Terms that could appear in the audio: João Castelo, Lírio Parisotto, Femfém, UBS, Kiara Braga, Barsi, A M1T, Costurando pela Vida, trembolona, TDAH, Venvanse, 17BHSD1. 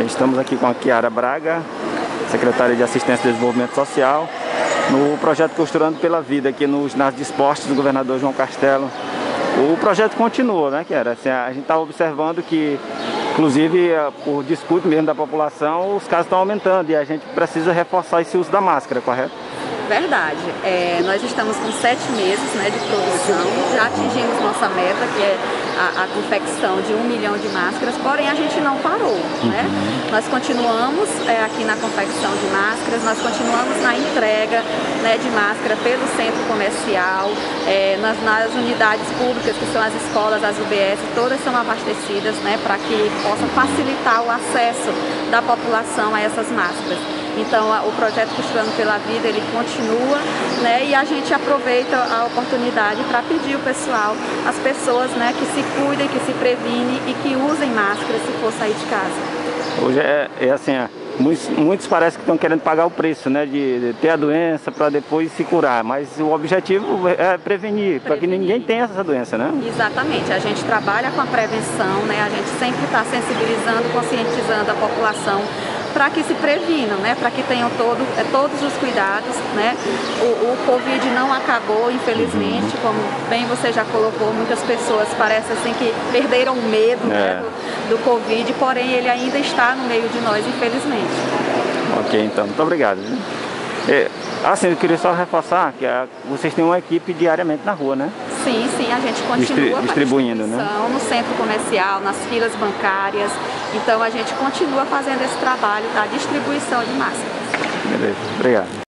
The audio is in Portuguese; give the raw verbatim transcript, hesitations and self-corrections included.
Estamos aqui com a Kiara Braga, secretária de Assistência e Desenvolvimento Social, no projeto Costurando pela Vida, aqui no ginásio de esportes do governador João Castelo. O projeto continua, né, Kiara? Assim, a gente está observando que, inclusive, por discurso mesmo da população, os casos estão aumentando e a gente precisa reforçar esse uso da máscara, correto? Verdade. É, nós estamos com sete meses né, de produção, já atingimos nossa meta, que é a, a confecção de um milhão de máscaras, porém a gente não parou. Né? Nós continuamos é, aqui na confecção de máscaras, nós continuamos na entrega né, de máscara pelo centro comercial, é, nas, nas unidades públicas, que são as escolas, as U B S, todas são abastecidas né, para que possa facilitar o acesso da população a essas máscaras. Então, o projeto Costurando pela Vida, ele continua, né, e a gente aproveita a oportunidade para pedir o pessoal, as pessoas, né, que se cuidem, que se previnem e que usem máscara se for sair de casa. Hoje é, é assim, é, muitos, muitos parece que estão querendo pagar o preço, né, de, de ter a doença para depois se curar, mas o objetivo é prevenir, prevenir. Para que ninguém tenha essa doença, né? Exatamente, a gente trabalha com a prevenção, né, a gente sempre está sensibilizando, conscientizando a população, para que se previnam, né? Para que tenham todo, todos os cuidados. Né? O, o Covid não acabou, infelizmente, como bem você já colocou, muitas pessoas parece assim que perderam o medo é. né, do, do Covid, porém ele ainda está no meio de nós, infelizmente. Ok, então, muito obrigado. É, assim, eu queria só reforçar que a, vocês têm uma equipe diariamente na rua, né? Sim, sim, a gente continua distribuindo, né? No centro comercial, nas filas bancárias. Então a gente continua fazendo esse trabalho da distribuição de máscaras. Beleza, obrigado.